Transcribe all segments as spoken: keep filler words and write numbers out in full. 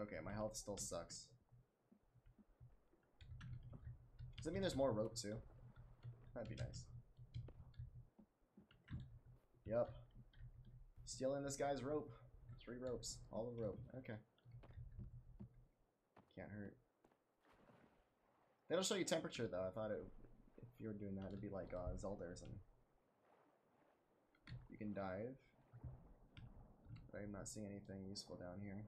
Okay, my health still sucks. Does that mean there's more rope too? That'd be nice. Yep. Stealing this guy's rope. Three ropes. All the rope. Okay. Can't hurt. They don't show you temperature though. I thought it, if you were doing that, it'd be like uh, Zelda or something. You can dive. But I'm not seeing anything useful down here.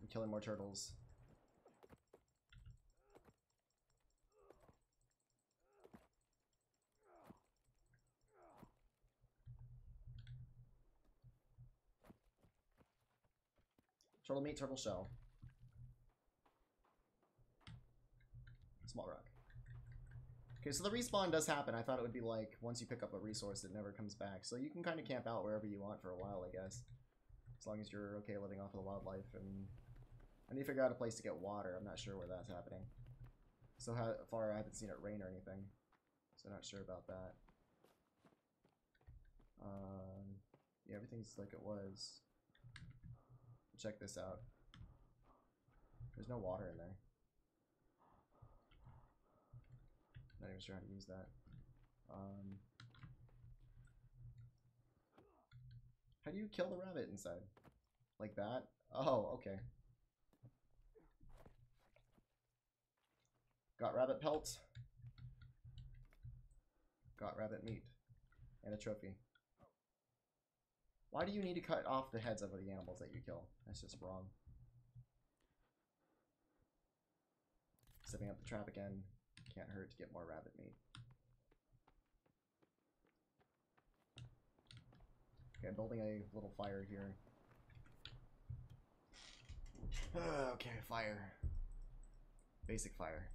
I'm killing more turtles. Turtle meat, turtle shell. Small rock. Okay, so the respawn does happen. I thought it would be like, once you pick up a resource, it never comes back. So you can kind of camp out wherever you want for a while, I guess. As long as you're okay living off of the wildlife. And I need to figure out a place to get water. I'm not sure where that's happening. So far, I haven't seen it rain or anything. So not sure about that. Um, yeah, everything's like it was. Check this out. There's no water in there. Not even sure how to use that. Um, how do you kill the rabbit inside? Like that? Oh, okay. Got rabbit pelt. Got rabbit meat. And a trophy. Why do you need to cut off the heads of the animals that you kill? That's just wrong. Setting up the trap again. Can't hurt to get more rabbit meat. Okay, I'm building a little fire here. Okay, fire. Basic fire.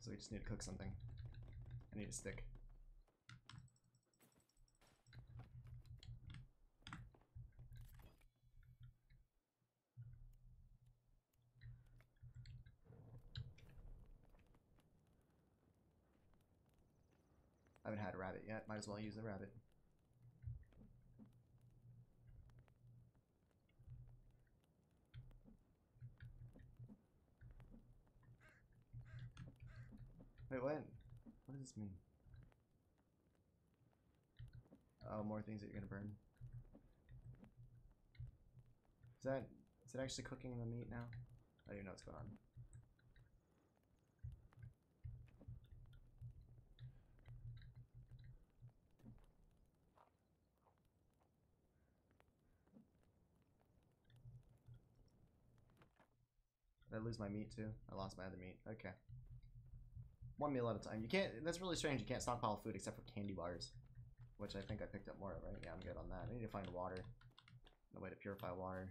So we just need to cook something. I need a stick. I haven't had a rabbit yet. Might as well use the rabbit. Wait, what? What does this mean? Oh, more things that you're gonna burn. Is that... Is it actually cooking the meat now? I don't even know what's going on. Did I lose my meat too? I lost my other meat. Okay. One meal at a time. You can't, that's really strange. You can't stockpile food except for candy bars, which I think I picked up more of, right? Yeah, I'm good on that. I need to find water. No way to purify water.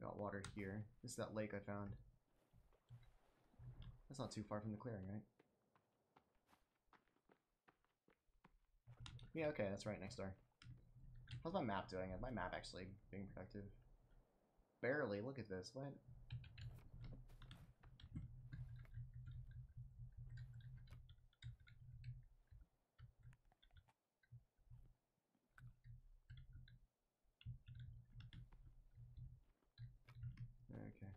Got water here. This is that lake I found. That's not too far from the clearing, right? Yeah, okay. That's right next door. How's my map doing? Is my map actually being productive? Barely. Look at this. What? Okay.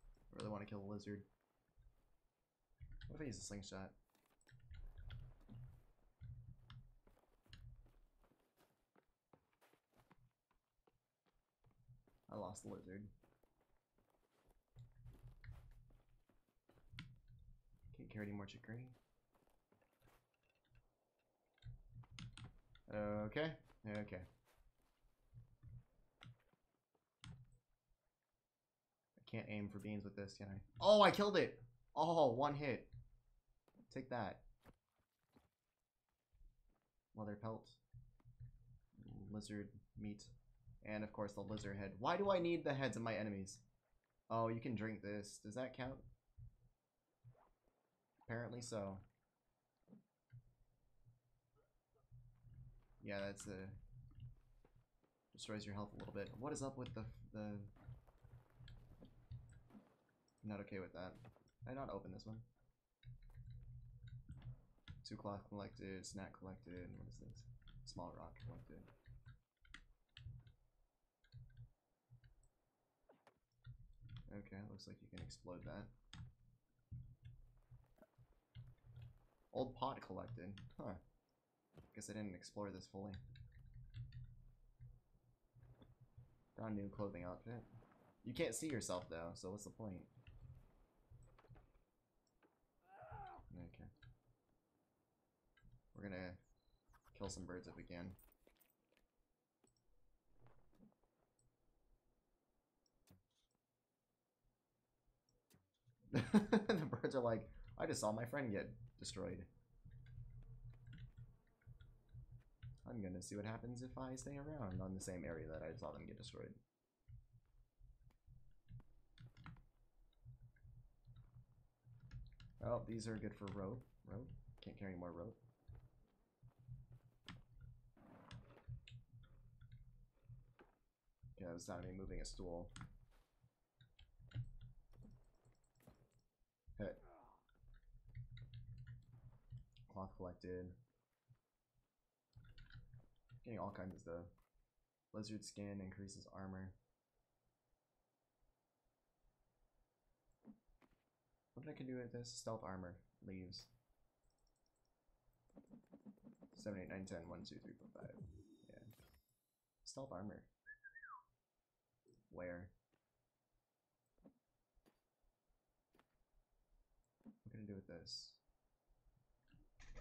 I really want to kill a lizard. What if I use a slingshot? I lost the lizard. Can't carry any more chicory. Okay, okay. I can't aim for beans with this, can I? Oh, I killed it! Oh, one hit. Take that. Leather pelt. Lizard meat. And, of course, the lizard head. Why do I need the heads of my enemies? Oh, you can drink this. Does that count? Apparently so. Yeah, that's a... Just raise your health a little bit. What is up with the... the... I'm not okay with that. Can I not open this one? Two cloth collected, snack collected, what is this? Small rock collected. Okay, looks like you can explode that. Old pot collected. Huh. Guess I didn't explore this fully. Got a new clothing outfit. You can't see yourself though, so what's the point? Okay. We're gonna kill some birds if we can. The birds are like, I just saw my friend get destroyed. I'm gonna see what happens if I stay around on the same area that I saw them get destroyed. Oh, these are good for rope. Rope? Can't carry more rope. Yeah, it's not me moving a stool. Hey. Cloth collected. Getting all kinds of stuff. Lizard skin increases armor. What I can do with this? Stealth armor. Leaves. seven, eight, nine, ten, one, two, three, four, five. Yeah. Stealth armor. Where? What can I do with this?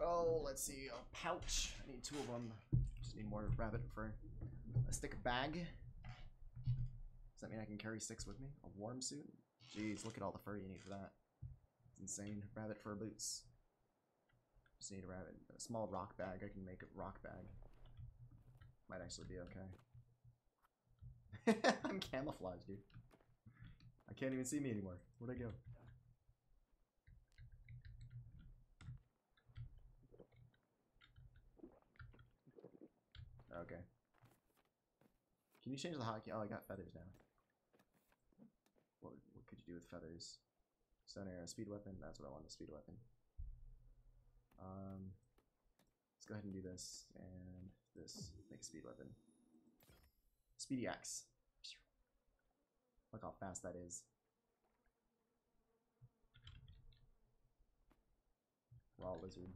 Oh, let's see. A pouch. I need two of them. Just need more rabbit fur. A stick bag. Does that mean I can carry sticks with me? A warm suit? Jeez, look at all the fur you need for that. Insane. Rabbit fur boots. Just need a rabbit. A small rock bag. I can make a rock bag. Might actually be okay. I'm camouflaged, dude. I can't even see me anymore. Where'd I go? Okay. Can you change the hotkey? Oh, I got feathers now. What, what could you do with feathers? Stone arrow, speed weapon, that's what I want, the speed weapon. Um, let's go ahead and do this, and this, make a speed weapon. Speedy axe. Look how fast that is. Raw lizard.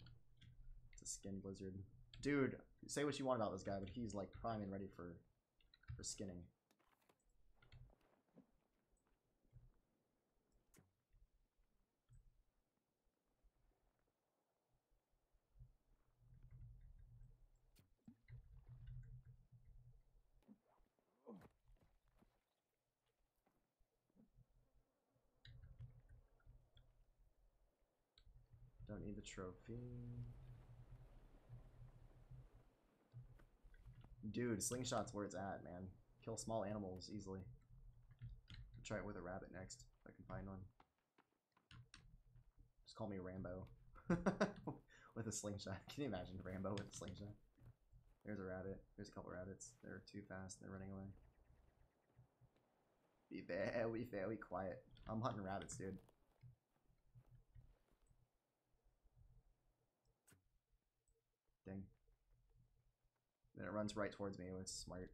It's a skinned lizard. Dude, say what you want about this guy, but he's like prime and ready for, for skinning. Don't need the trophy. Dude, slingshot's where it's at, man. Kill small animals easily. I'll try it with a rabbit next, if I can find one. Just call me Rambo. With a slingshot. Can you imagine Rambo with a slingshot? There's a rabbit. There's a couple rabbits. They're too fast. They're running away. Be very, very quiet. I'm hunting rabbits, dude. Dang. Then it runs right towards me, which is smart.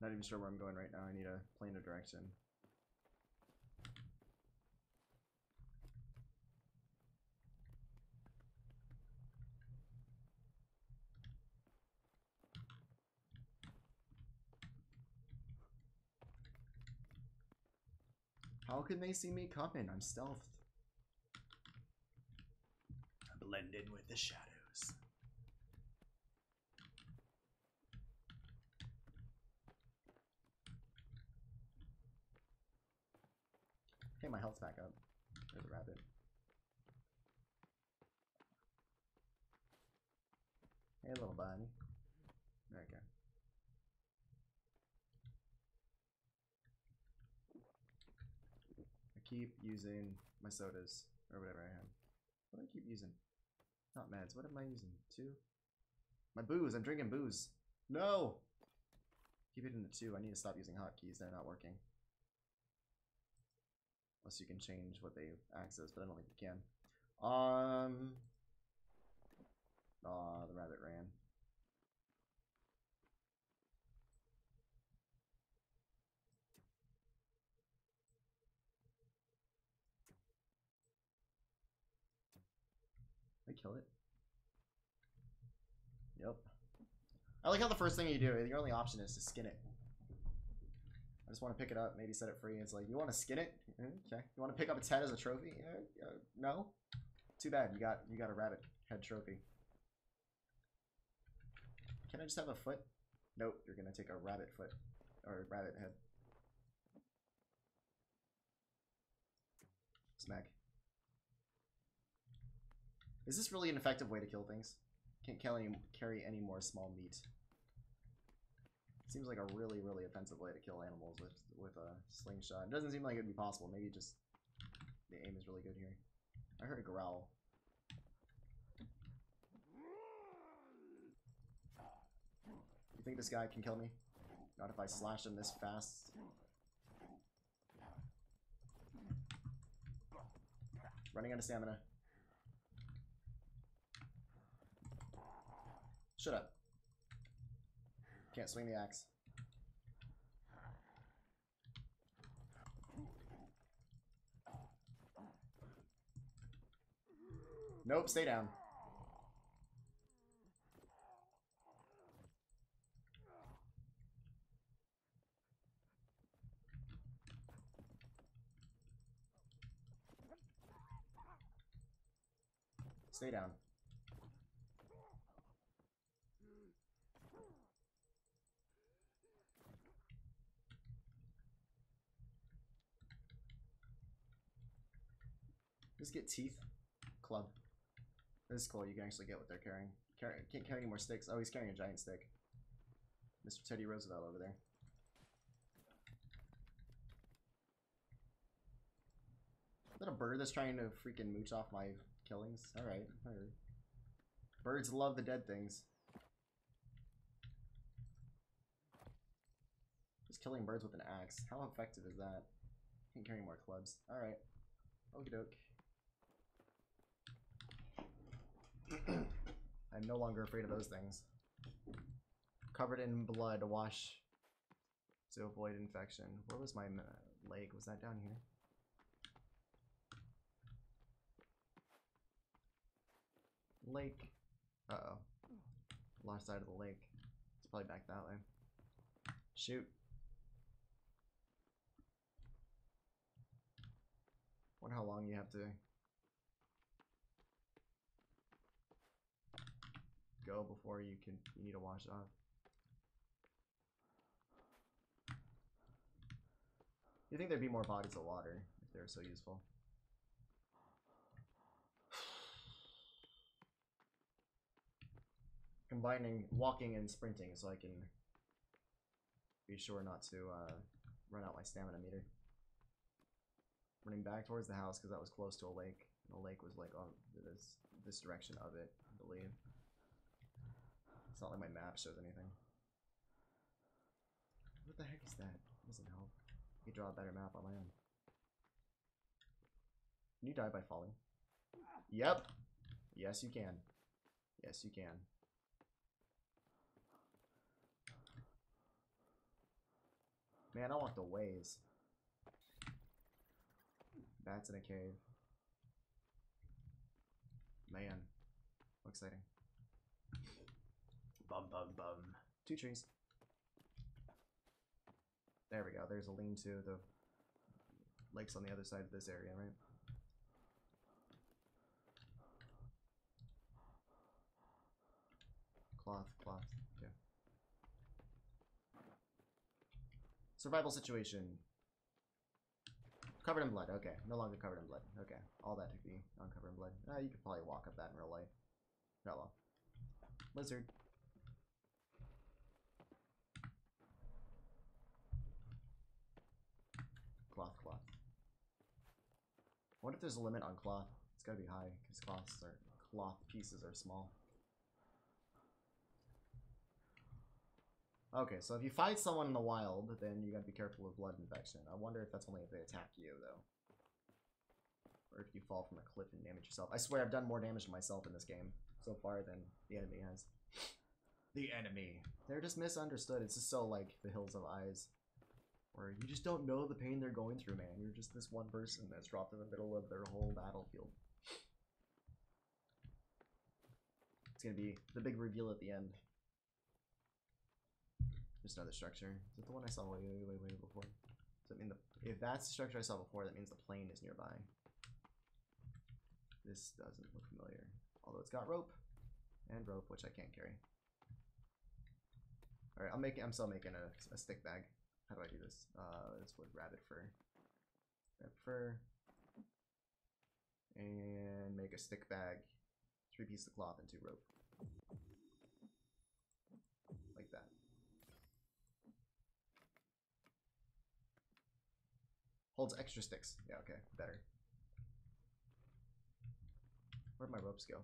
Not even sure where I'm going right now, I need a plan of direction. How can they see me coming? I'm stealthed. I blend in with the shadows. Hey, my health's back up. There's a rabbit. Hey, little bunny. There we go. keep using my sodas or whatever I am. What do I keep using? Not meds. What am I using? Two? My booze. I'm drinking booze. No! Keep it in the two. I need to stop using hotkeys. They're not working. Unless you can change what they access, but I don't think you can. Um. Aw, the rabbit ran. Did I kill it? Yep. I like how the first thing you do, your only option is to skin it. I just want to pick it up, maybe set it free. It's like, you want to skin it? Okay. You want to pick up its head as a trophy? Uh, uh, no. Too bad. You got you got a rabbit head trophy. Can I just have a foot? Nope. You're gonna take a rabbit foot or rabbit head. Smack. Is this really an effective way to kill things? Can't carry any, carry any more small meat. Seems like a really, really offensive way to kill animals with with a slingshot. It doesn't seem like it'd be possible. Maybe just the aim is really good here. I heard a growl. You think this guy can kill me? Not if I slash him this fast. Running out of stamina. Shut up. Can't swing the axe. Nope, stay down. Stay down. Just get teeth. Club. This is cool. You can actually get what they're carrying. Car can't carry any more sticks. Oh, he's carrying a giant stick. Mister Teddy Roosevelt over there. Is that a bird that's trying to freaking mooch off my killings? Alright. All right. Birds love the dead things. Just killing birds with an axe. How effective is that? Can't carry any more clubs. Alright. Okie doke. I'm no longer afraid of those things. Covered in blood, wash to avoid infection. Where was my leg? Was that down here? Lake. Uh-oh. Lost side of the lake. It's probably back that way. Shoot. I wonder how long you have to go before you can you need to wash off. You think there'd be more bodies of water if they were so useful? Combining walking and sprinting so I can be sure not to uh, run out my stamina meter. Running back towards the house because that was close to a lake. The lake was like on this this direction of it, I believe. It's not like my map shows anything. What the heck is that? It doesn't help. I could draw a better map on my own. Can you die by falling? Yep. Yes, you can. Yes, you can. Man, I walked a ways. Bats in a cave. Man. How exciting. Bum, bum, bum. Two trees. There we go. There's a lean-to. The lake's on the other side of this area, right? Cloth, cloth. Yeah. Survival situation. Covered in blood, okay. No longer covered in blood, okay. All that took me uncovered in blood. Uh, you could probably walk up that in real life. Oh well. Lizard. Cloth, cloth. wonder if there's a limit on cloth. It's gotta be high, because cloths are, cloth pieces are small. Okay, so if you fight someone in the wild, then you gotta be careful with blood infection. I wonder if that's only if they attack you, though. Or if you fall from a cliff and damage yourself. I swear I've done more damage to myself in this game so far than the enemy has. The enemy. They're just misunderstood. It's just so like the Hills of Eyes. Or you just don't know the pain they're going through, man. You're just this one person that's dropped in the middle of their whole battlefield. It's gonna be the big reveal at the end. Just another structure. Is it the one I saw way, way, way, way before? Does that mean the, if that's the structure I saw before, that means the plane is nearby. This doesn't look familiar. Although it's got rope. And rope, which I can't carry. Alright, I'm making I'm still making a, a stick bag. How do I do this? Uh this wood, rabbit fur. Rabbit fur. And make a stick bag. Three pieces of cloth and two rope. Like that. Holds extra sticks. Yeah, okay, better. Where'd my ropes go?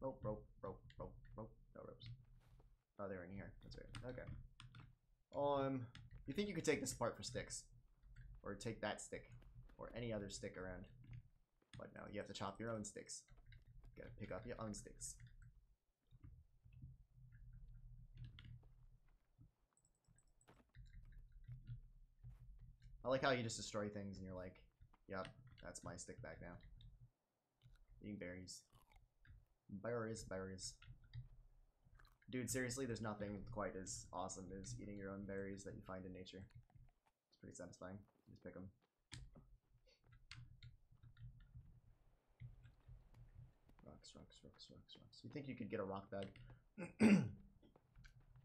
Rope, rope, rope, rope, rope. No ropes. Oh, they're in here. That's right. Okay. Um, you think you could take this apart for sticks? Or take that stick? Or any other stick around? But no, you have to chop your own sticks. You gotta pick up your own sticks. I like how you just destroy things and you're like, yep, that's my stick bag now. Eating berries. Berries, berries. Dude, seriously, there's nothing quite as awesome as eating your own berries that you find in nature. It's pretty satisfying. Just pick them. Rocks, rocks, rocks, rocks, rocks. You think you could get a rock bag?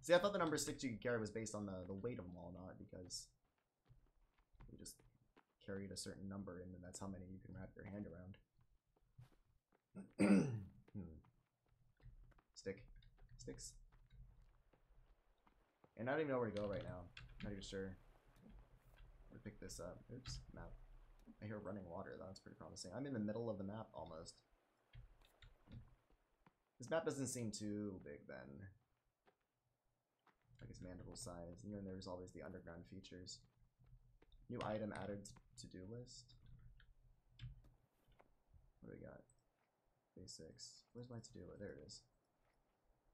See, I thought the number of sticks you could carry was based on the, the weight of them all, not because you just carried a certain number and then that's how many you can wrap your hand around. hmm. Stick. Sticks. And I don't even know where to go right now. I'm not even sure. I'm gonna pick this up. Oops, map. I hear running water, though. That's pretty promising. I'm in the middle of the map, almost. This map doesn't seem too big, then. Like it's mandible size. And then there's always the underground features. New item added to do list. What do we got? Basics. Where's my to-do list? There it is.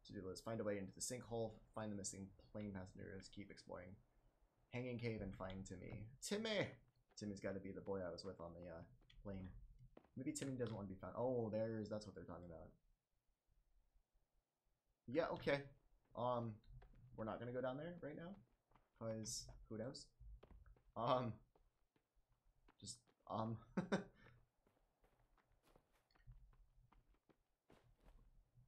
To-do list. Find a way into the sinkhole. Find the missing plane passengers. Keep exploring. Hanging cave and find Timmy. Timmy! Timmy's got to be the boy I was with on the uh, plane. Maybe Timmy doesn't want to be found. Oh, there's. That's what they're talking about. Yeah. Okay. Um, we're not gonna go down there right now, cause who knows? Um. Just um.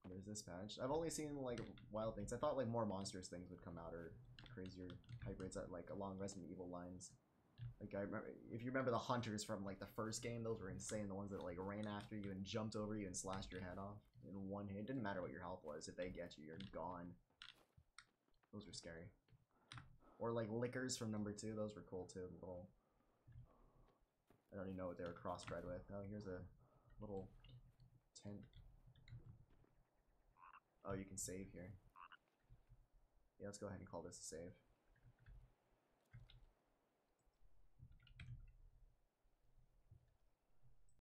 There's this patch. I've only seen like wild things. I thought like more monstrous things would come out or crazier hybrids that like along Resident Evil lines. Like I remember, if you remember the hunters from like the first game, those were insane. The ones that like ran after you and jumped over you and slashed your head off in one hit. It didn't matter what your health was. If they get you, you're gone. Those were scary. Or like lickers from number two. Those were cool too. Little. I don't even know what they were crossbred with. Oh, here's a little tent. Oh, you can save here. Yeah, let's go ahead and call this a save.